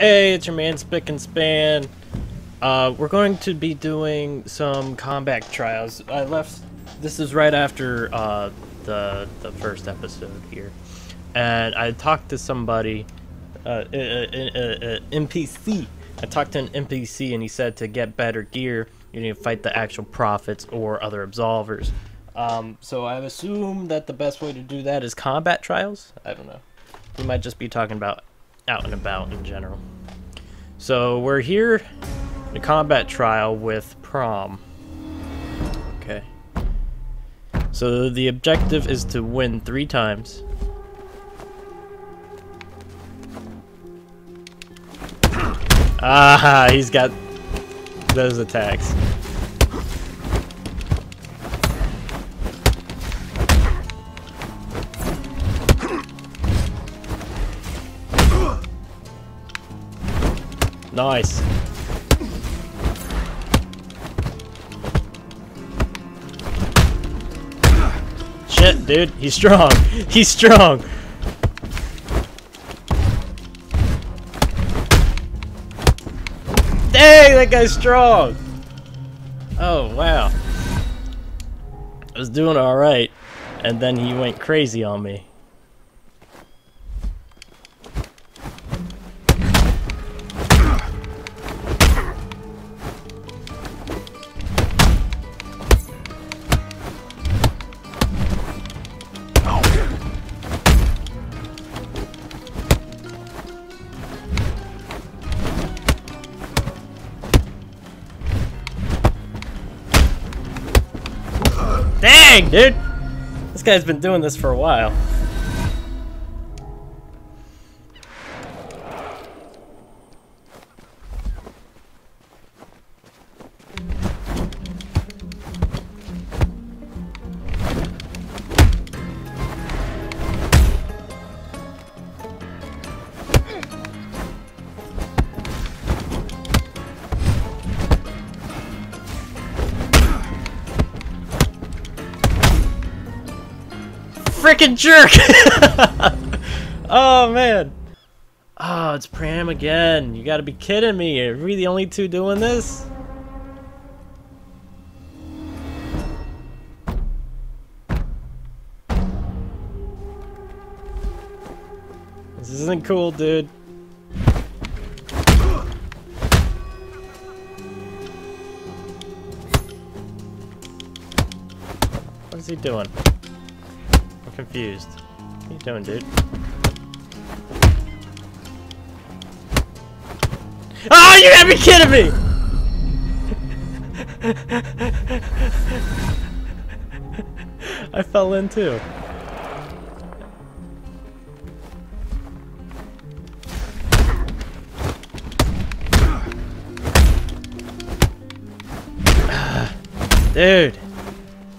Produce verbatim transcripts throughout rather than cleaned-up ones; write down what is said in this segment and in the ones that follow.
Hey, it's your man Spick and Span. Uh, we're going to be doing some combat trials. I left. This is right after uh, the the first episode here, and I talked to somebody, uh, an N P C. I talked to an N P C, and he said to get better gear, you need to fight the actual prophets or other absolvers. Um, so I've assumed that the best way to do that is combat trials. I don't know. We might just be talking about out and about in general. So we're here in a combat trial with Pram. Okay. So the objective is to win three times. Ah, he's got those attacks. Nice. Shit, dude, he's strong. He's strong. Dang, that guy's strong. Oh, wow. I was doing all right, and then he went crazy on me. Dang, dude! This guy's been doing this for a while. Frickin' jerk! Oh man! Oh, it's Pram again. You gotta be kidding me. Are we the only two doing this? This isn't cool, dude. What is he doing? Confused. What are you doing, dude? Oh, you gotta be kidding me! I fell in too. Dude,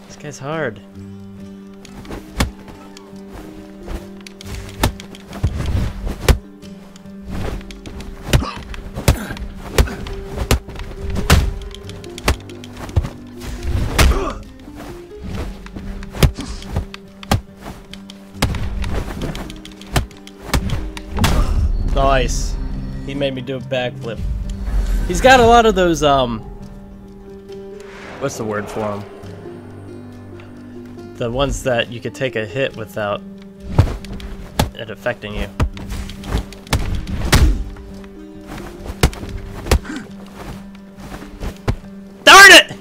this guy's hard. Nice. He made me do a backflip. He's got a lot of those, um... what's the word for them? The ones that you could take a hit without it affecting you. Darn it!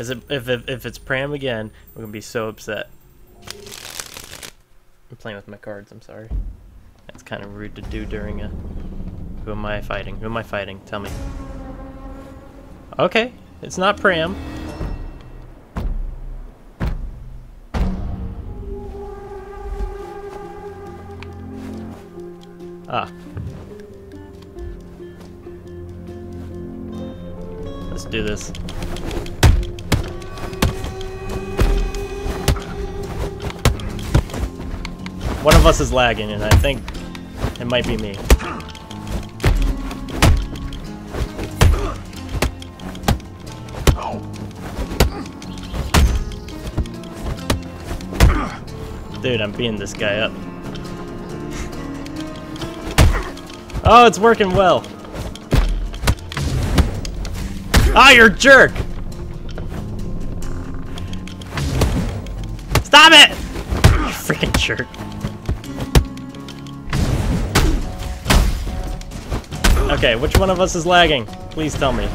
As if, if, if it's Pram again, I'm gonna be so upset. I'm playing with my cards, I'm sorry. That's kind of rude to do during a... Who am I fighting? Who am I fighting? Tell me. Okay, it's not Pram. Ah. Let's do this. One of us is lagging, and I think it might be me. Dude, I'm beating this guy up. Oh, it's working well. Ah, you're a jerk! Stop it! You freaking jerk. Okay, which one of us is lagging? Please tell me.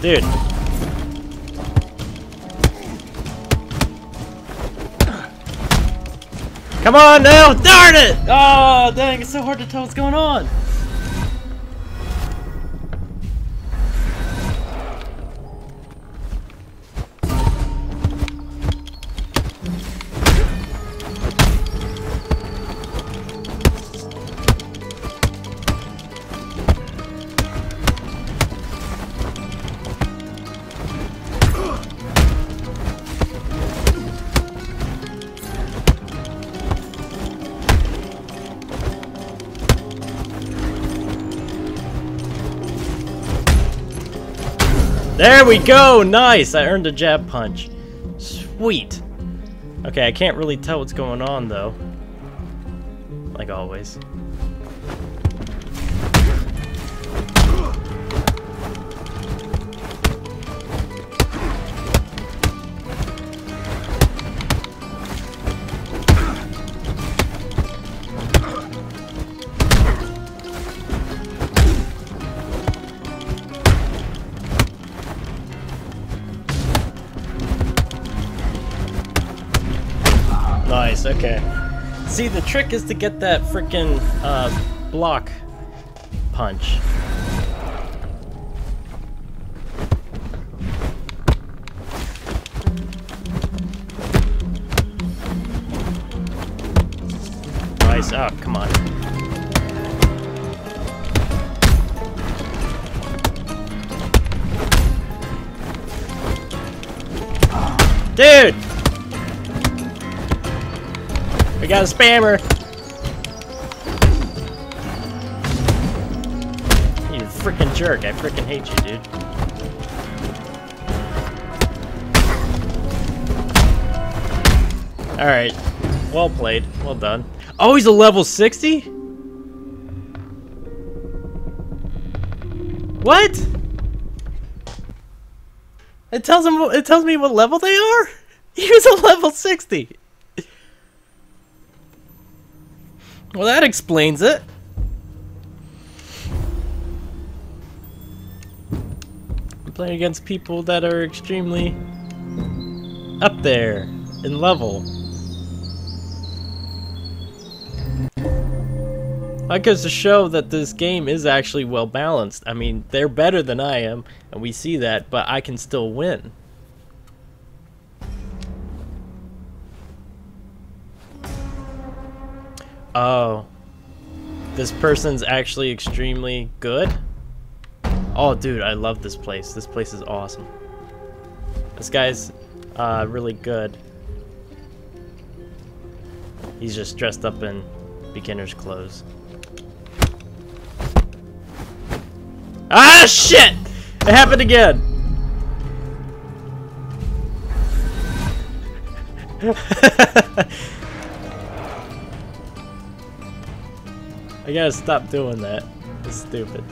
Dude. Come on now! Darn it! Oh, dang, it's so hard to tell what's going on. There we go! Nice! I earned a jab punch. Sweet! Okay, I can't really tell what's going on, though. Like always. Nice, okay. See, the trick is to get that frickin' uh, block punch. Nice, oh, come on. Dude! We got a spammer! You freaking jerk, I freaking hate you, dude. Alright, well played, well done. Oh, he's a level sixty? What? It tells him, it tells me what level they are? He was a level sixty! Well, that explains it. I'm playing against people that are extremely up there in level. That goes to show that this game is actually well balanced. I mean, they're better than I am, and we see that, but I can still win. Oh, this person's actually extremely good. Oh, dude, I love this place. This place is awesome. This guy's uh, really good. He's just dressed up in beginner's clothes. Ah, shit! It happened again. I gotta stop doing that. It's stupid.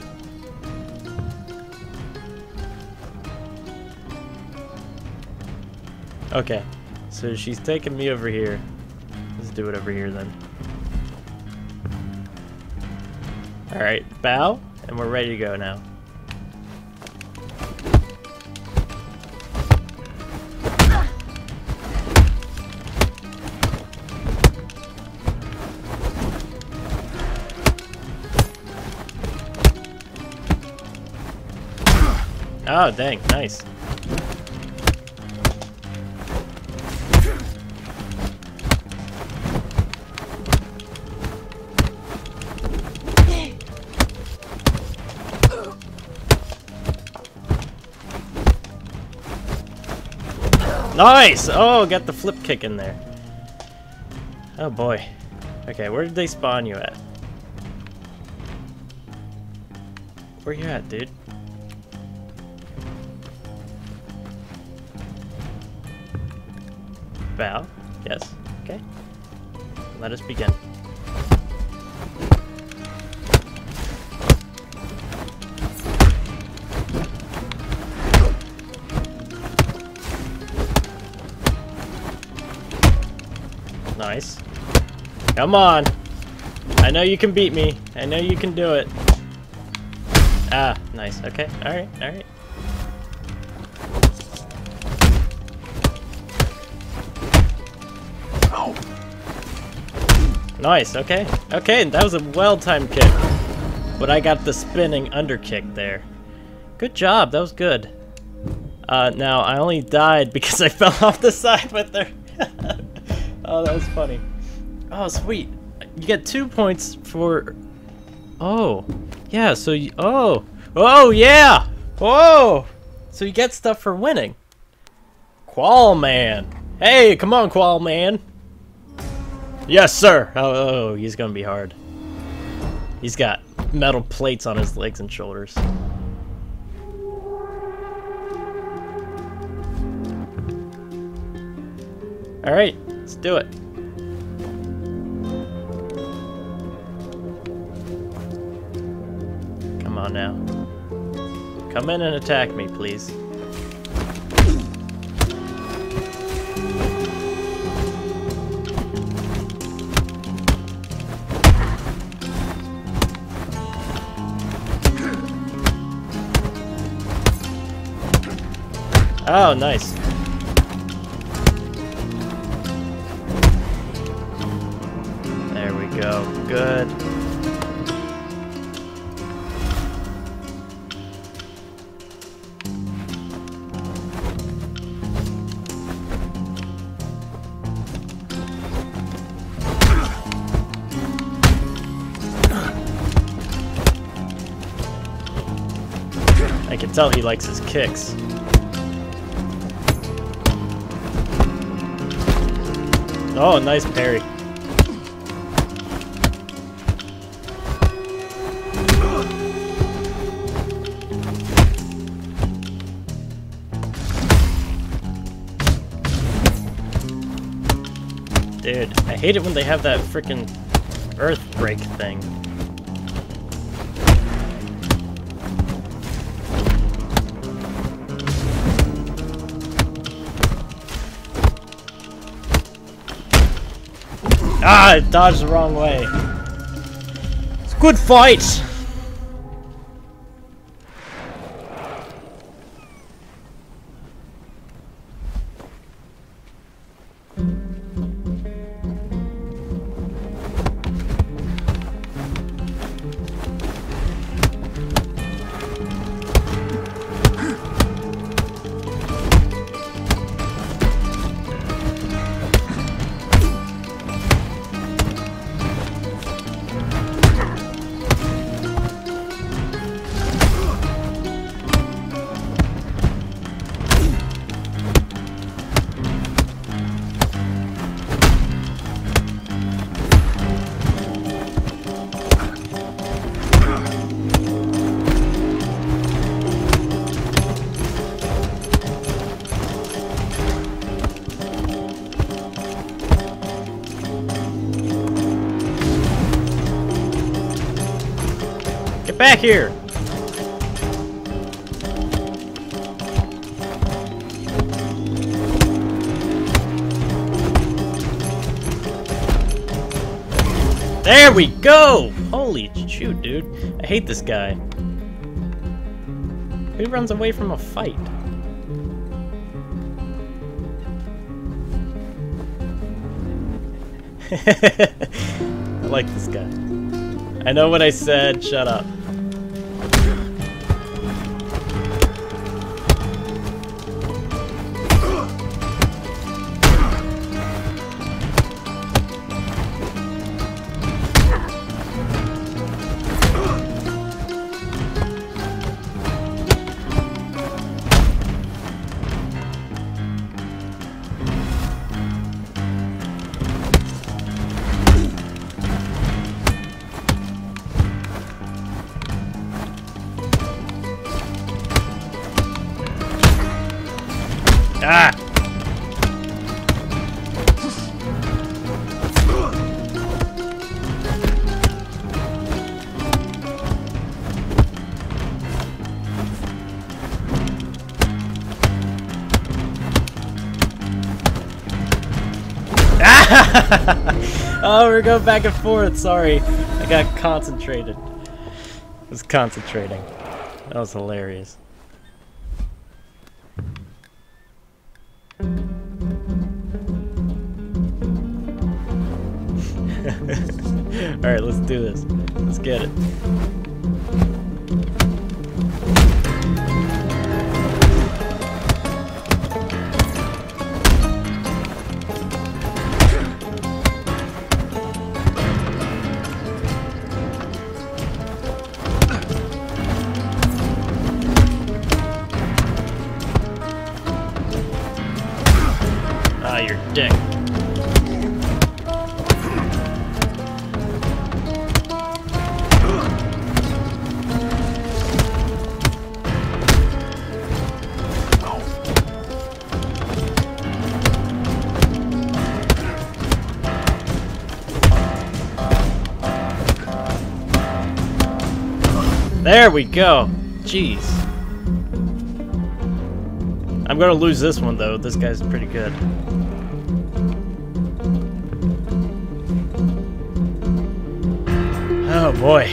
Okay, so she's taking me over here. Let's do it over here then. Alright, bow, and we're ready to go now. Oh, dang, nice. Nice! Oh, got the flip kick in there. Oh boy. Okay, where did they spawn you at? Where you at, dude? valve. Yes. Okay. Let us begin. Nice. Come on. I know you can beat me. I know you can do it. Ah, nice. Okay. All right. All right. Oh. Nice. Okay. Okay. That was a well-timed kick, but I got the spinning under kick there. Good job. That was good. Uh, now I only died because I fell off the side with her. Oh, that was funny. Oh, sweet. You get two points for... Oh. Yeah, so you... Oh. Oh, yeah! Whoa! So you get stuff for winning. Qualman. Hey, come on, Qualman. Yes, sir! Oh, oh, he's gonna be hard. He's got metal plates on his legs and shoulders. Alright, let's do it. Come on now. Come in and attack me, please. Oh, nice. There we go. Good. I can tell he likes his kicks. Oh, nice parry. Dude, I hate it when they have that frickin' earthquake thing. Ah, it dodged the wrong way. It's a good fight! Back here. There we go. Holy shoot, dude. I hate this guy. Who runs away from a fight? I like this guy. I know what I said. Shut up. Oh, we're going back and forth. Sorry, I got concentrated. I was concentrating. That was hilarious. Alright, let's do this. Let's get it. Ah, your dick. There we go! Jeez. I'm gonna lose this one though, this guy's pretty good. Oh boy.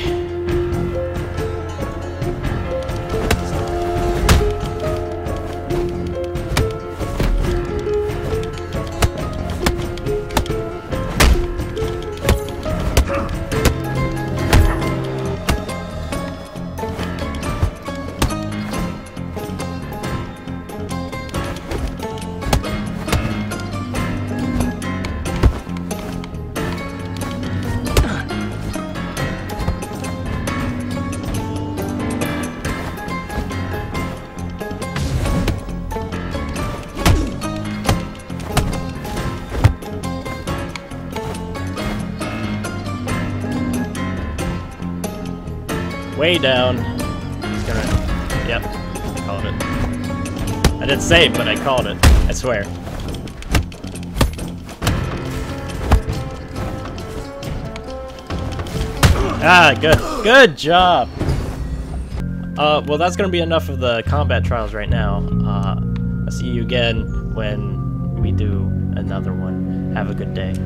Way down. He's gonna. Yep. I called it. I didn't say it, but I called it. I swear. Ah, good. Good job! Uh, well, that's gonna be enough of the combat trials right now. Uh, I'll see you again when we do another one. Have a good day.